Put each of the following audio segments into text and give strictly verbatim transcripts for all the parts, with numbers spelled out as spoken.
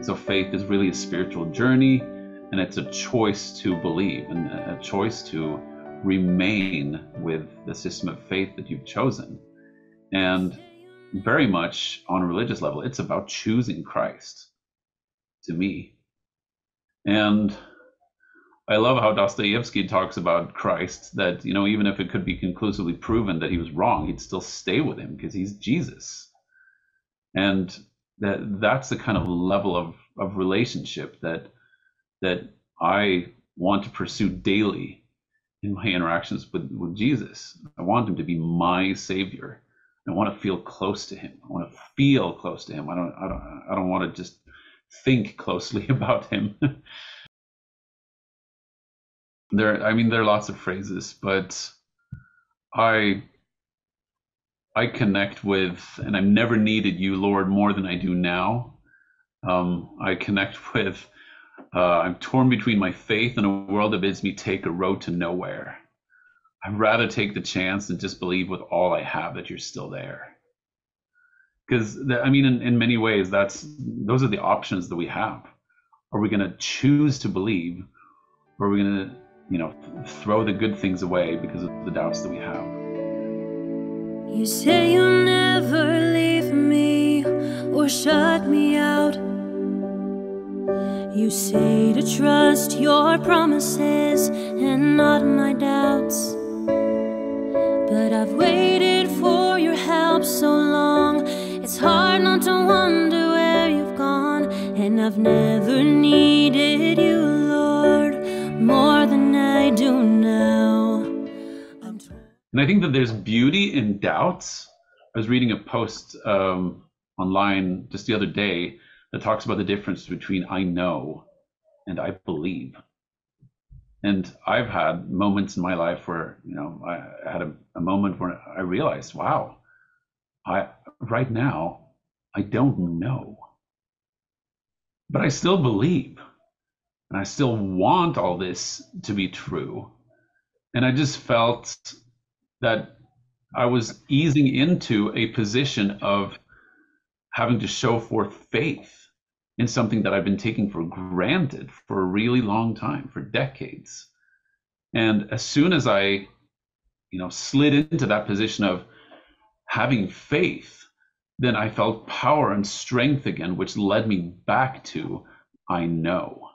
And so faith is really a spiritual journey, and it's a choice to believe and a choice to remain with the system of faith that you've chosen. And very much on a religious level, it's about choosing Christ to me. And I love how Dostoevsky talks about Christ, that, you know, even if it could be conclusively proven that he was wrong, he'd still stay with him because he's Jesus. And that that's the kind of level of, of relationship that that I want to pursue daily in my interactions with, with Jesus. I want him to be my savior. I want to feel close to him. I want to feel close to him. I don't I don't I don't want to just think closely about him. There, I mean, there are lots of phrases, but I I connect with, and I've never needed you, Lord, more than I do now. Um, I connect with, uh, I'm torn between my faith and a world that bids me take a road to nowhere. I'd rather take the chance and just believe with all I have that you're still there. Because, I mean, in, in many ways, that's those are the options that we have. Are we going to choose to believe, or are we going to, you know, throw the good things away because of the doubts that we have? You say you'll never leave me or shut me out. You say to trust your promises and not my doubts. But I've waited for your help so long, it's hard not to wonder where you've gone. And I've never needed you, Lord, more than I do now. And I think that there's beauty in doubts. I was reading a post um, online just the other day that talks about the difference between I know and I believe. And I've had moments in my life where, you know, I had a, a moment where I realized, wow, I right now, I don't know. But I still believe, and I still want all this to be true. And I just felt that I was easing into a position of having to show forth faith in something that I've been taking for granted for a really long time, for decades. And as soon as I, you know, slid into that position of having faith, then I felt power and strength again, which led me back to I know.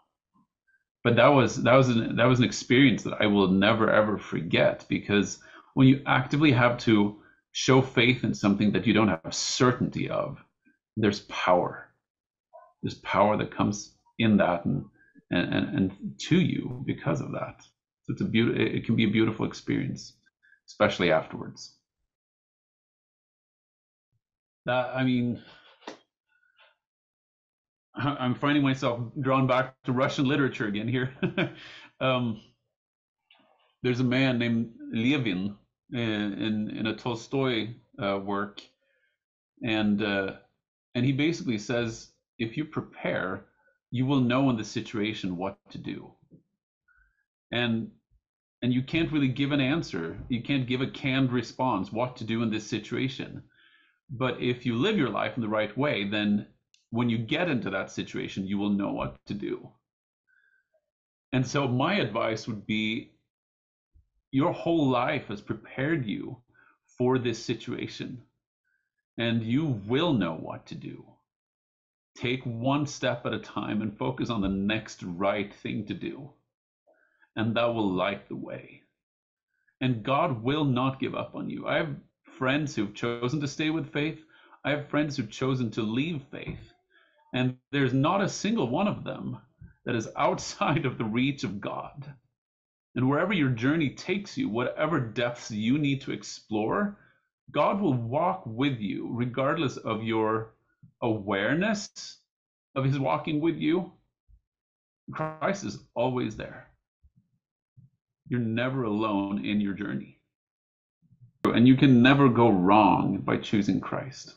But that was that was an, that was an experience that I will never ever forget, because when you actively have to show faith in something that you don't have certainty of, there's power. There's power that comes in that and, and, and to you because of that. So it's a beautiful, it can be a beautiful experience, especially afterwards. That, I mean, I'm finding myself drawn back to Russian literature again here. um, there's a man named Levin In, in, in a Tolstoy uh, work, and uh, and he basically says, if you prepare, you will know in the situation what to do. And and you can't really give an answer. You can't give a canned response what to do in this situation. But if you live your life in the right way, then when you get into that situation, you will know what to do. And so my advice would be, your whole life has prepared you for this situation, and you will know what to do. Take one step at a time and focus on the next right thing to do, and that will light the way. And God will not give up on you. I have friends who've chosen to stay with faith. I have friends who've chosen to leave faith, and there's not a single one of them that is outside of the reach of God. And wherever your journey takes you, whatever depths you need to explore, God will walk with you, regardless of your awareness of his walking with you. Christ is always there. You're never alone in your journey. And you can never go wrong by choosing Christ.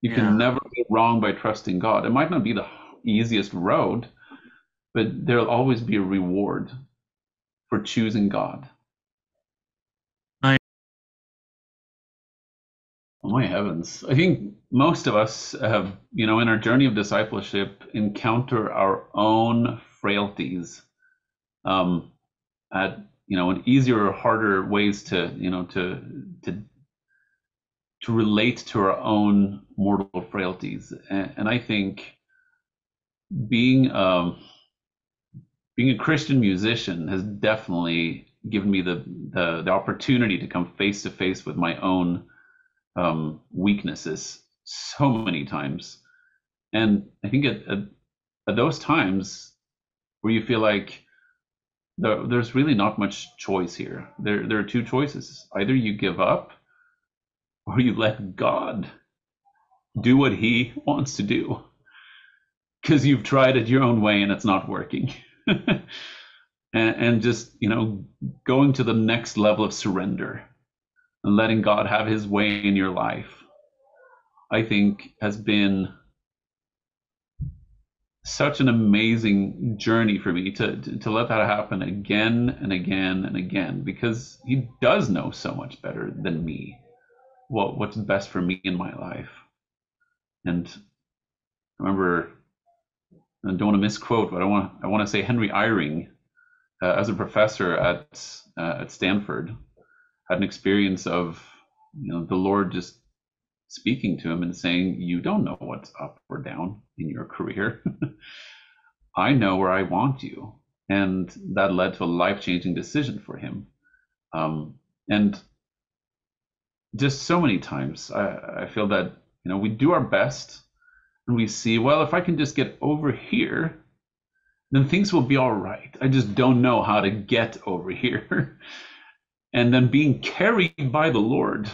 You yeah. can never go wrong by trusting God. It might not be the easiest road, but there'll always be a reward for choosing God. I Oh, my heavens. I think most of us have, you know, in our journey of discipleship, encounter our own frailties um, at, you know, in easier or harder ways to, you know, to, to, to relate to our own mortal frailties. And, and I think being, um, being a Christian musician has definitely given me the, the, the opportunity to come face to face with my own Um, weaknesses so many times. And I think at, at, at those times where you feel like there, there's really not much choice here. There, there are two choices. Either you give up or you let God do what he wants to do because you've tried it your own way and it's not working. and, and just, you know, going to the next level of surrender and letting God have his way in your life, I think has been such an amazing journey for me to, to, to let that happen again and again and again, because he does know so much better than me what, what's best for me in my life. And I remember, I don't want to misquote, but I want, I want to say Henry Eyring, uh, as a professor at, uh, at Stanford, had an experience of, you know, the Lord just speaking to him and saying, you don't know what's up or down in your career. I know where I want you. And that led to a life-changing decision for him. Um, and just so many times, I, I feel that, you know, we do our best and we see, well, if I can just get over here, then things will be all right. I just don't know how to get over here. And then being carried by the Lord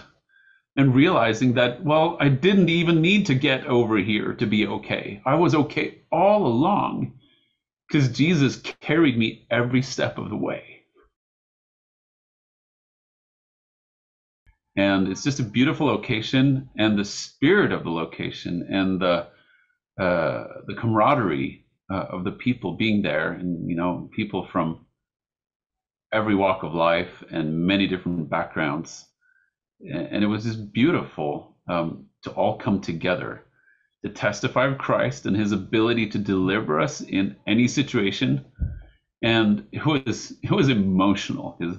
and realizing that, well, I didn't even need to get over here to be okay. I was okay all along because Jesus carried me every step of the way. And it's just a beautiful location, and the spirit of the location and the uh, the camaraderie uh, of the people being there, and, you know, people from every walk of life and many different backgrounds. And it was just beautiful um, to all come together to testify of Christ and his ability to deliver us in any situation. And it was, it was emotional. It was,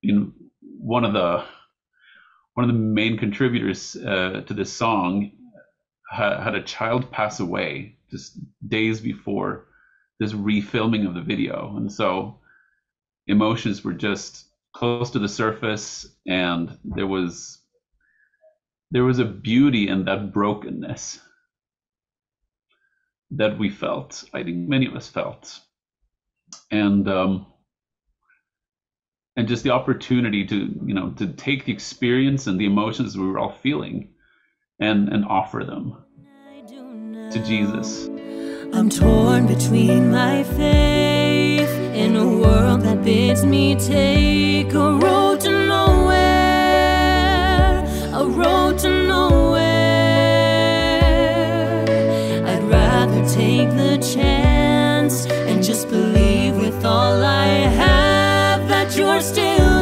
you know, one of the, one of the main contributors uh, to this song had, had a child pass away just days before this refilming of the video. And so emotions were just close to the surface, and there was there was a beauty in that brokenness that we felt, I think many of us felt, and um, and just the opportunity to, you know, to take the experience and the emotions we were all feeling and and offer them to Jesus. I'm torn between my faith in a world that bids me take a road to nowhere, a road to nowhere. I'd rather take the chance and just believe with all I have that you're still